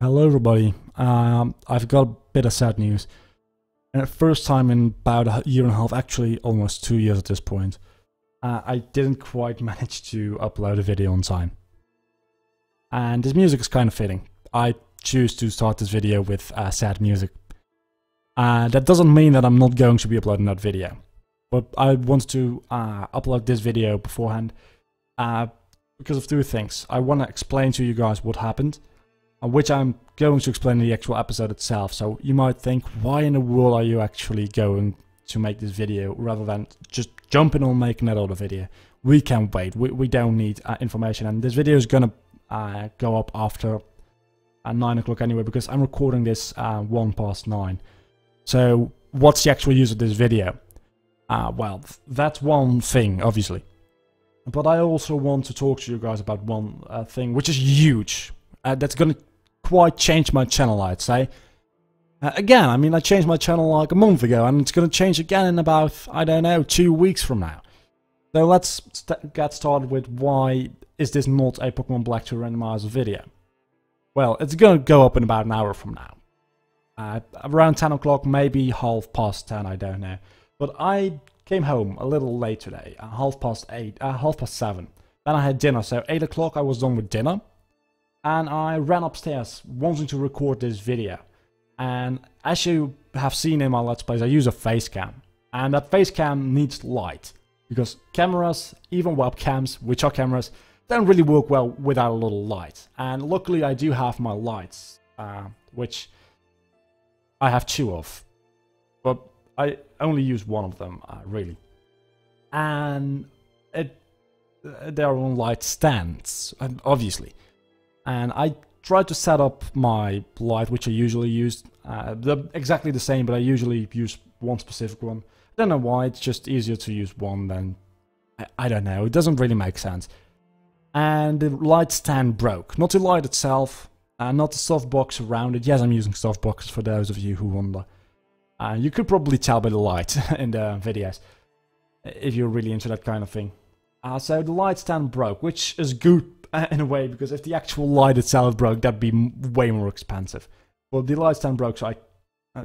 Hello everybody, I've got a bit of sad news. And the first time in about a year and a half, actually almost 2 years at this point, I didn't quite manage to upload a video on time. And this music is kind of fitting. I choose to start this video with sad music. That doesn't mean that I'm not going to be uploading that video. But I want to upload this video beforehand because of two things. I want to explain to you guys what happened, which I'm going to explain in the actual episode itself. So you might think, why in the world are you actually going to make this video rather than just jumping on making that other video? We can wait. We don't need information. And this video is going to go up after 9 o'clock anyway, because I'm recording this 9:01. So what's the actual use of this video? Well, that's one thing, obviously. But I also want to talk to you guys about one thing, which is huge. That's going to quite change my channel, I'd say. Again, I mean, I changed my channel like a month ago, and it's going to change again in about, I don't know, 2 weeks from now. So let's get started with why is this not a Pokemon Black 2 randomizer video? Well, it's going to go up in about an hour from now. Around 10 o'clock, maybe 10:30, I don't know. But I came home a little late today, 7:30. Then I had dinner, so 8 o'clock I was done with dinner. And I ran upstairs wanting to record this video. And as you have seen in my Let's Plays, I use a face cam. And that face cam needs light. Because cameras, even webcams, which are cameras, don't really work well without a little light. And luckily I do have my lights, which I have 2 of. But I only use one of them, really. And they're on light stands, obviously. And I tried to set up my light, which I usually use. They're exactly the same, but I usually use one specific one. I don't know why, it's just easier to use one than... I don't know, it doesn't really make sense. And the light stand broke. Not the light itself, not the softbox around it. Yes, I'm using softboxes for those of you who wonder. You could probably tell by the light in the videos, if you're really into that kind of thing. So the light stand broke, which is good. In a way, because if the actual light itself broke, that'd be way more expensive. Well, the light stand broke, so I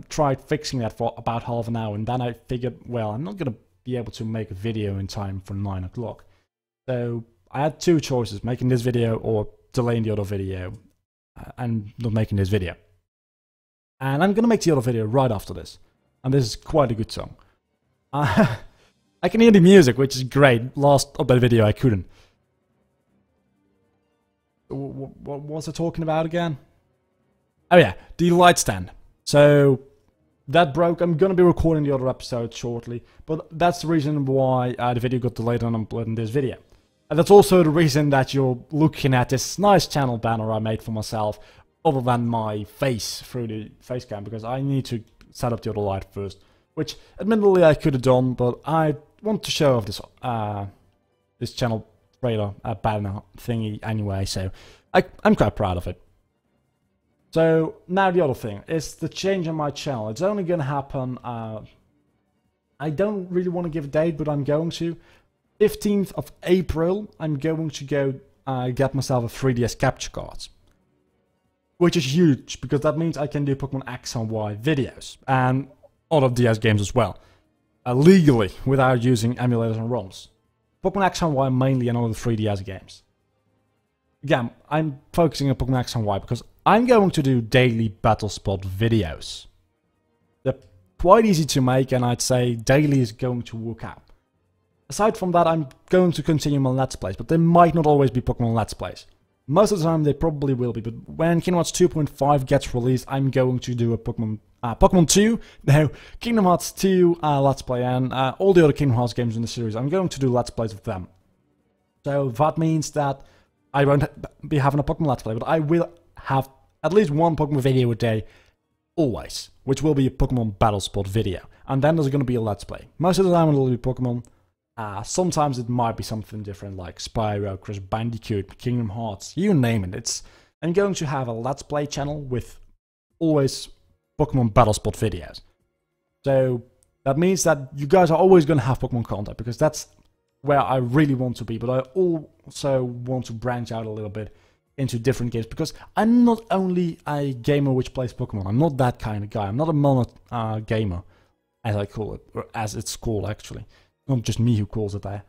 tried fixing that for about half an hour, and then I figured, well, I'm not going to be able to make a video in time for 9 o'clock. So I had 2 choices, making this video or delaying the other video, and not making this video. And I'm going to make the other video right after this. And this is quite a good song. I can hear the music, which is great. Last update video, I couldn't. What was I talking about again? Oh yeah, the light stand. So that broke. I'm going to be recording the other episode shortly, but that's the reason why the video got delayed and I'm uploading this video. And that's also the reason that you're looking at this nice channel banner I made for myself, other than my face through the face cam, because I need to set up the other light first, which admittedly I could have done, but I want to show off this, this channel trailer banner thingy anyway, so I'm quite proud of it. So now the other thing is the change in my channel. It's only going to happen, I don't really want to give a date, but I'm going to. 15th of April I'm going to go get myself a 3DS capture card, which is huge, because that means I can do Pokemon X and Y videos and all of DS games as well, legally, without using emulators and ROMs. Pokemon X and Y mainly, and all the 3DS games. Again, I'm focusing on Pokemon X and Y because I'm going to do daily Battle Spot videos. They're quite easy to make, and I'd say daily is going to work out. Aside from that, I'm going to continue my Let's Plays, but they might not always be Pokemon Let's Plays. Most of the time they probably will be, but when Kingdom Hearts 2.5 gets released, I'm going to do a Kingdom Hearts 2 Let's Play, and all the other Kingdom Hearts games in the series. I'm going to do Let's Plays of them. So that means that I won't be having a Pokemon Let's Play, but I will have at least one Pokemon video a day, always, which will be a Pokemon Battle Spot video. And then there's going to be a Let's Play. Most of the time it'll be Pokemon. Sometimes it might be something different, like Spyro, Crash Bandicoot, Kingdom Hearts, you name it. I'm going to have a Let's Play channel with always Pokemon Battle Spot videos. So that means that you guys are always going to have Pokemon content, because that's where I really want to be. But I also want to branch out a little bit into different games, because I'm not only a gamer which plays Pokemon. I'm not that kind of guy. I'm not a mono gamer, as I call it, or as it's called actually. Not just me who calls it that.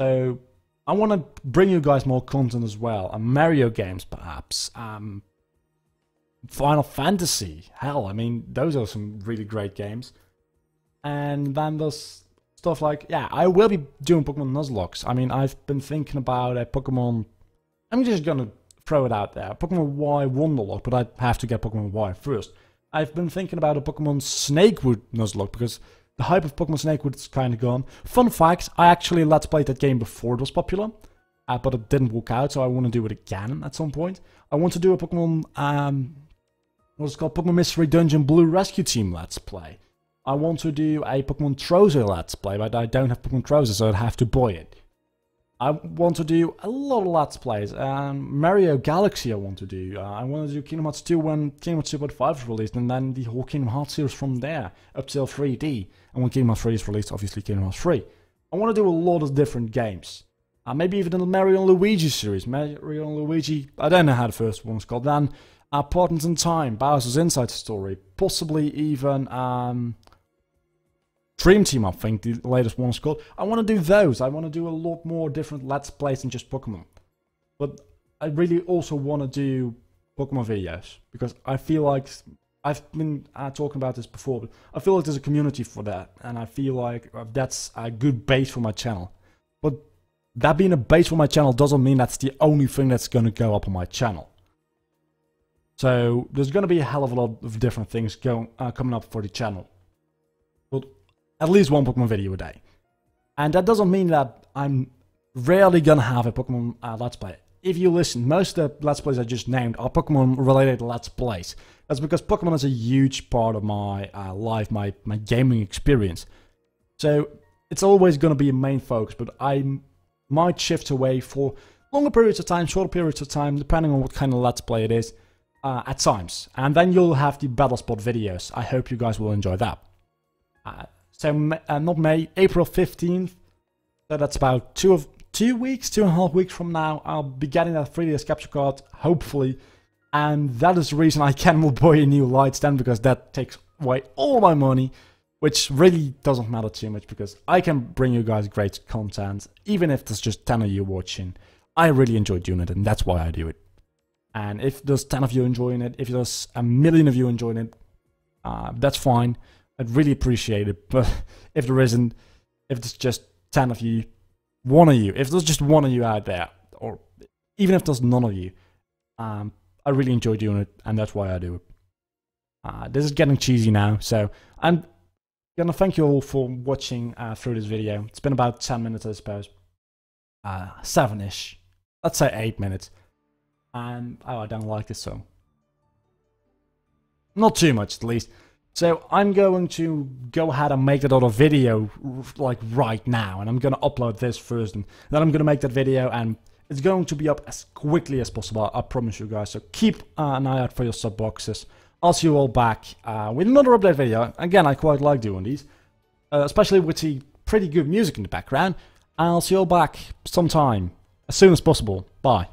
So I want to bring you guys more content as well. Mario games, perhaps. Final Fantasy. Hell, I mean, those are some really great games. And then there's stuff like, yeah, I will be doing Pokemon Nuzlocke. I mean, I've been thinking about a Pokemon... I'm just going to throw it out there. Pokemon Y Wonderlocke, but I have to get Pokemon Y first. I've been thinking about a Pokemon Snakewood Nuzlocke, because the hype of Pokemon Snakewood is kind of gone. Fun fact, I actually let's played that game before it was popular, but it didn't work out, so I want to do it again at some point. I want to do a Pokemon, what's it called? Pokemon Mystery Dungeon Blue Rescue Team Let's Play. I want to do a Pokemon Trozo Let's Play, but I don't have Pokemon Trozo, so I'd have to buy it. I want to do a lot of Let's Plays. Mario Galaxy I want to do. I want to do Kingdom Hearts 2 when Kingdom Hearts 2.5 is released, and then the whole Kingdom Hearts series from there, up till 3D. And when Kingdom Hearts 3 is released, obviously Kingdom Hearts 3. I want to do a lot of different games. Maybe even the Mario and Luigi series. Mario and Luigi, I don't know how the first one was called. Then Partners in Time, Bowser's Inside Story. Possibly even... Dream Team, I think the latest one is called. I want to do those. I want to do a lot more different Let's Plays than just Pokemon. But I really also want to do Pokemon videos, because I feel like, I've been talking about this before, but I feel like there's a community for that, and I feel like that's a good base for my channel. But that being a base for my channel doesn't mean that's the only thing that's going to go up on my channel. So there's going to be a hell of a lot of different things coming up for the channel. But at least one Pokemon video a day. And that doesn't mean that I'm rarely gonna have a Pokemon Let's Play. If you listen, most of the Let's Plays I just named are Pokemon-related Let's Plays. That's because Pokemon is a huge part of my life, my gaming experience. So it's always gonna be a main focus, but I might shift away for longer periods of time, shorter periods of time, depending on what kind of Let's Play it is, at times. And then you'll have the Battle Spot videos. I hope you guys will enjoy that. So not May, April 15th, so that's about 2 weeks, 2.5 weeks from now, I'll be getting that 3DS capture card, hopefully, and that is the reason I cannot buy a new light stand, because that takes away all my money, which really doesn't matter too much, because I can bring you guys great content, even if there's just 10 of you watching. I really enjoy doing it, and that's why I do it. And if there's 10 of you enjoying it, if there's a million of you enjoying it, that's fine. I'd really appreciate it, but if there isn't, if there's just 10 of you, one of you, if there's just one of you out there, or even if there's none of you, I really enjoy doing it, and that's why I do it. This is getting cheesy now, so I'm gonna thank you all for watching through this video. It's been about 10 minutes, I suppose. 7-ish. Let's say 8 minutes. And, oh, I don't like this song. Not too much, at least. So I'm going to go ahead and make that other video, like, right now. And I'm going to upload this first, and then I'm going to make that video. And it's going to be up as quickly as possible, I promise you guys. So keep an eye out for your sub boxes. I'll see you all back with another update video. Again, I quite like doing these. Especially with the pretty good music in the background. I'll see you all back sometime, as soon as possible. Bye.